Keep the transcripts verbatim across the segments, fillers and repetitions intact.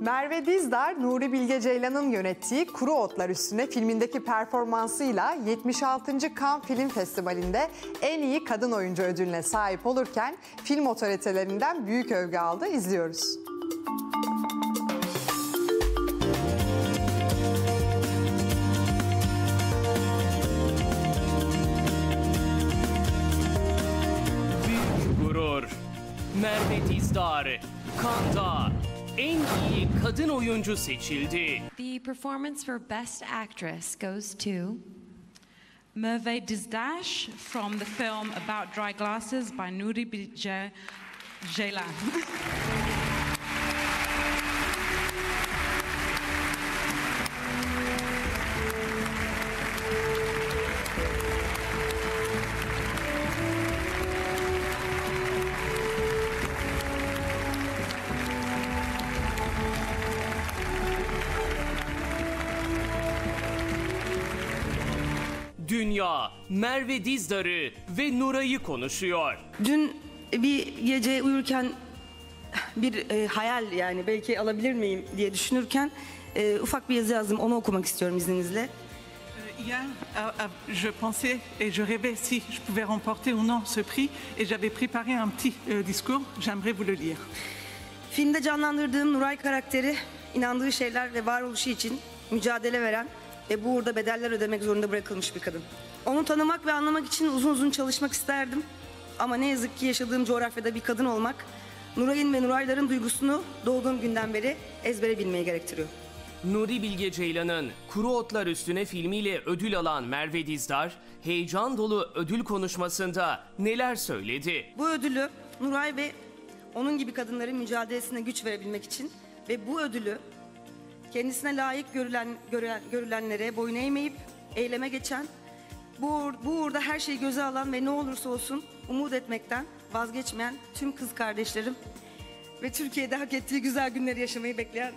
Merve Dizdar, Nuri Bilge Ceylan'ın yönettiği Kuru Otlar Üstüne filmindeki performansıyla yetmiş altıncı Cannes Film Festivali'nde en iyi kadın oyuncu ödülüne sahip olurken film otoritelerinden büyük övgü aldı. İzliyoruz. Büyük gurur. Merve Dizdar, Cannes'da en iyi kadın oyuncu seçildi. The performance for best actress goes to Merve Dizdar from the film About Dry Glasses by Nuri Bilge Ceylan. Dünya, Merve Dizdar'ı ve Nuray'ı konuşuyor. Dün bir gece uyurken bir e, hayal, yani belki alabilir miyim diye düşünürken e, ufak bir yazı yazdım. Onu okumak istiyorum izninizle. Hier, je pensais et je rêvais si je pouvais remporter ou non ce prix et j'avais préparé un petit discours. J'aimerais vous le lire. Filmde canlandırdığım Nuray karakteri, inandığı şeyler ve varoluşu için mücadele veren ve bu uğurda bedeller ödemek zorunda bırakılmış bir kadın. Onu tanımak ve anlamak için uzun uzun çalışmak isterdim. Ama ne yazık ki yaşadığım coğrafyada bir kadın olmak, Nuray'ın ve Nurayların duygusunu doğduğum günden beri ezbere bilmeyi gerektiriyor. Nuri Bilge Ceylan'ın Kuru Otlar Üstüne filmiyle ödül alan Merve Dizdar, heyecan dolu ödül konuşmasında neler söyledi? Bu ödülü Nuray ve onun gibi kadınların mücadelesine güç verebilmek için ve bu ödülü kendisine layık görülen, görülen, görülenlere boyun eğmeyip eyleme geçen, bu, bu uğurda her şeyi göze alan ve ne olursa olsun umut etmekten vazgeçmeyen tüm kız kardeşlerim ve Türkiye'de hak ettiği güzel günleri yaşamayı bekleyen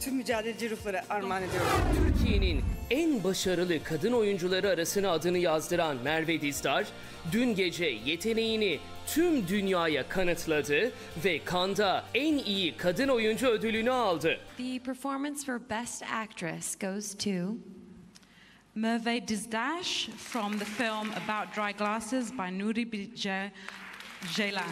tüm mücadeleci ruhlara armağan ediyorum. Türkiye'nin en başarılı kadın oyuncuları arasına adını yazdıran Merve Dizdar, dün gece yeteneğini tüm dünyaya kanıtladı ve Cannes'da en iyi kadın oyuncu ödülünü aldı. The performance for best actress goes to Merve Dizdar from the film About Dry Glasses by Nuri Bilge Ceylan.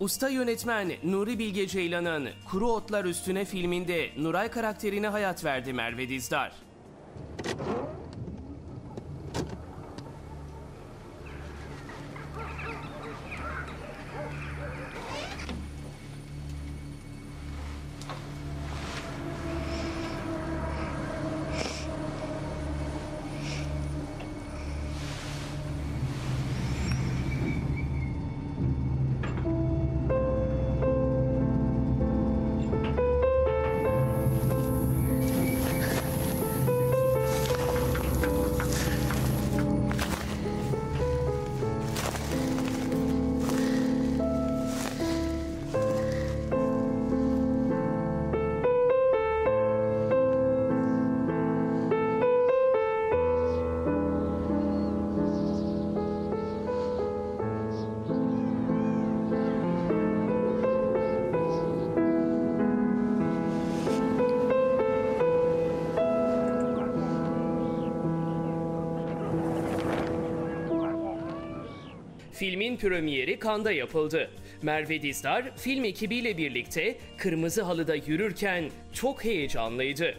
Usta yönetmen Nuri Bilge Ceylan'ın Kuru Otlar Üstüne filminde Nuray karakterine hayat verdi Merve Dizdar. Filmin premieri Cannes'da yapıldı. Merve Dizdar film ekibiyle birlikte kırmızı halıda yürürken çok heyecanlıydı.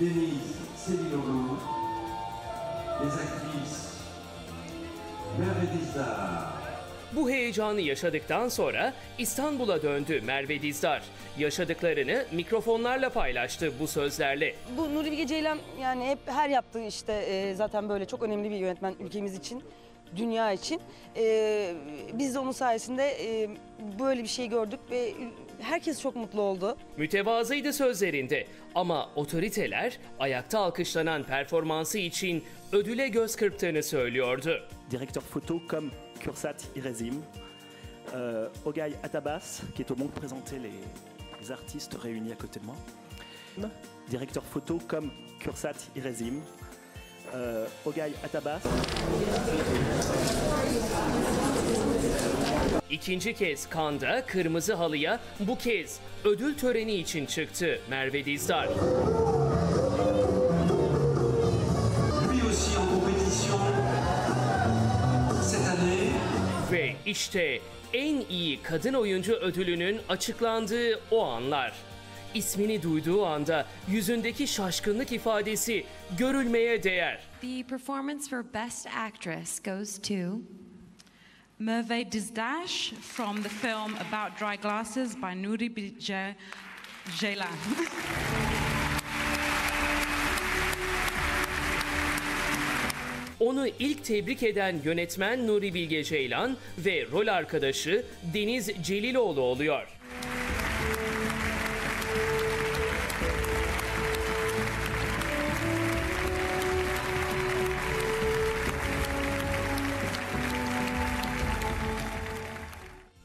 Deniz Celiloğlu, les actrices Merve Dizdar, Bu heyecanı yaşadıktan sonra İstanbul'a döndü Merve Dizdar. Yaşadıklarını mikrofonlarla paylaştı bu sözlerle. Bu Nuri Bilge Ceylan yani hep her yaptığı işte e, zaten böyle çok önemli bir yönetmen ülkemiz için, dünya için. E, biz de onun sayesinde e, böyle bir şey gördük ve herkes çok mutlu oldu. Mütevazıydı sözlerinde ama otoriteler ayakta alkışlanan performansı için ödüle göz kırptığını söylüyordu. Direktör foto comme Kursat İrezim, euh, Ogay Atabas qui est au monde présenté les, les artistes réunis à côté de moi. Directeur photo comme Kursat İrezim, euh, Ogay Atabas. İkinci kez Cannes'da kırmızı halıya bu kez ödül töreni için çıktı Merve Dizdar. Ve işte en iyi kadın oyuncu ödülünün açıklandığı o anlar. İsmini duyduğu anda yüzündeki şaşkınlık ifadesi görülmeye değer. The performance for best actress goes to Merve Dizdar from the film About Dry Glasses by Nuri Bilge Ceylan. Onu ilk tebrik eden yönetmen Nuri Bilge Ceylan ve rol arkadaşı Deniz Celiloğlu oluyor.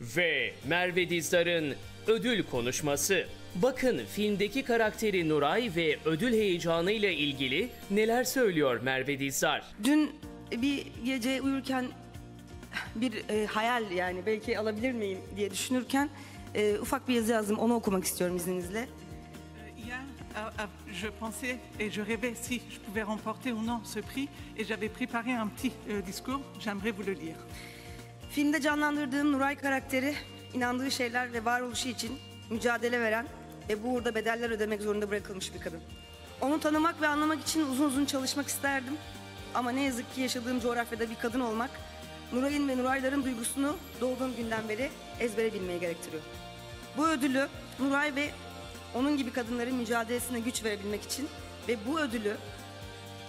Ve Merve Dizdar'ın ödül konuşması. Bakın filmdeki karakteri Nuray ve ödül heyecanıyla ilgili neler söylüyor Merve Dizdar. Dün bir gece uyurken bir e, hayal yani belki alabilir miyim diye düşünürken e, ufak bir yazı yazdım. Onu okumak istiyorum izninizle. Je pensais et je rêvais si je pouvais remporter ou non ce prix et j'avais préparé un petit discours. J'aimerais vous le lire. Filmde canlandırdığım Nuray karakteri inandığı şeyler ve varoluşu için mücadele veren ve bu uğurda bedeller ödemek zorunda bırakılmış bir kadın. Onu tanımak ve anlamak için uzun uzun çalışmak isterdim. Ama ne yazık ki yaşadığım coğrafyada bir kadın olmak, Nuray'ın ve Nurayların duygusunu doğduğum günden beri ezbere bilmeye gerektiriyor. Bu ödülü Nuray ve onun gibi kadınların mücadelesine güç verebilmek için ve bu ödülü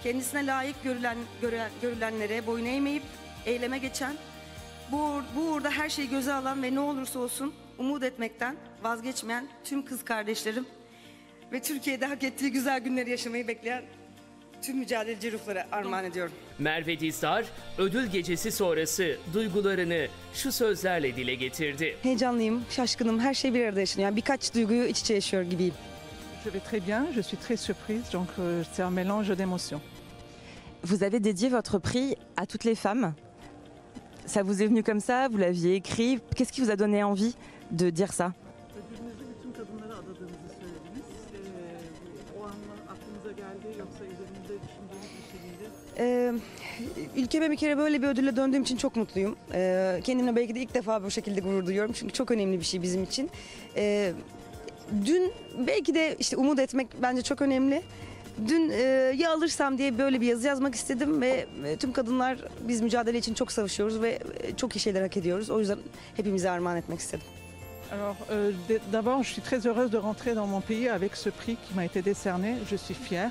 kendisine layık görülen, görülen, görülenlere boyun eğmeyip eyleme geçen, bu, bu uğurda her şeyi göze alan ve ne olursa olsun umut etmekten vazgeçmeyen tüm kız kardeşlerim ve Türkiye'de hak ettiği güzel günleri yaşamayı bekleyen tüm mücadeleci ruhlara armağan ediyorum. Merve Dizdar ödül gecesi sonrası duygularını şu sözlerle dile getirdi. Heyecanlıyım, şaşkınım, her şey bir arada yaşanıyor. Yani birkaç duyguyu iç içe yaşıyor gibiyim. Je vais très bien, je suis très surprise, donc c'est un mélange d'émotions. Vous avez dédié votre prix à toutes les femmes. Ça vous est venu comme ça, vous l'aviez écrit. Qu'est-ce qui vous a donné envie de dire ça? Ee, ülkeme bir kere böyle bir ödülle döndüğüm için çok mutluyum. Ee, kendimle belki de ilk defa bu şekilde gurur duyuyorum. Çünkü çok önemli bir şey bizim için. Ee, dün belki de işte umut etmek bence çok önemli. Dün e, ya alırsam diye böyle bir yazı yazmak istedim ve e, tüm kadınlar biz mücadele için çok savaşıyoruz ve e, çok iyi şeyler hak ediyoruz. O yüzden hepimize armağan etmek istedim. Alors euh, d'abord, je suis très heureuse de rentrer dans mon pays avec ce prix qui m'a été décerné. Je suis fière.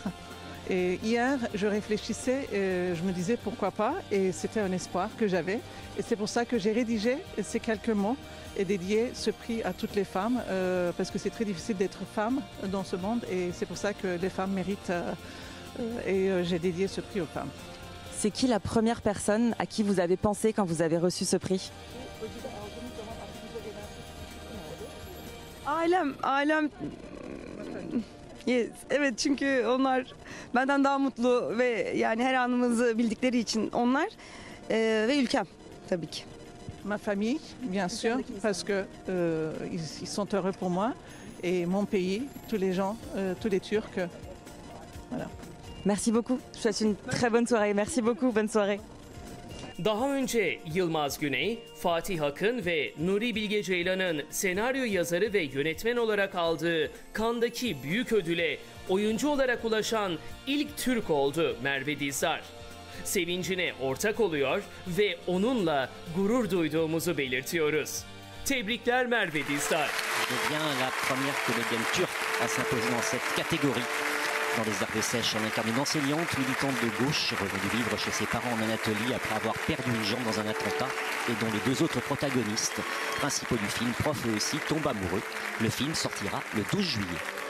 Et hier, je réfléchissais, et je me disais pourquoi pas, et c'était un espoir que j'avais. Et c'est pour ça que j'ai rédigé ces quelques mots et dédié ce prix à toutes les femmes, euh, parce que c'est très difficile d'être femme dans ce monde, et c'est pour ça que les femmes méritent, euh, et euh, j'ai dédié ce prix aux femmes. C'est qui la première personne à qui vous avez pensé quand vous avez reçu ce prix? Ailem, ailem... Yes, evet çünkü onlar benden daha mutlu ve yani her anımızı bildikleri için onlar e, ve ülkem tabii ki. Ma famille, bien sûr, parce que euh, ils, ils sont heureux pour moi et mon pays, tous les gens, euh, tous les Turcs. Voilà. Merci beaucoup. Je vous souhaite une très bonne soirée. Merci beaucoup. Bonne soirée. Daha önce Yılmaz Güney, Fatih Akın ve Nuri Bilge Ceylan'ın senaryo yazarı ve yönetmen olarak aldığı Cannes'daki büyük ödüle oyuncu olarak ulaşan ilk Türk oldu Merve Dizdar. Sevincine ortak oluyor ve onunla gurur duyduğumuzu belirtiyoruz. Tebrikler Merve Dizdar. C'est bien la première comédienne turque à s'imposer dans cette catégorie. Dans les arts de sèche, en incarne une enseignante militante de gauche, revenue vivre chez ses parents en Anatolie après avoir perdu une jambe dans un attentat et dont les deux autres protagonistes, principaux du film, prof et aussi, tombent amoureux. Le film sortira le douze juillet.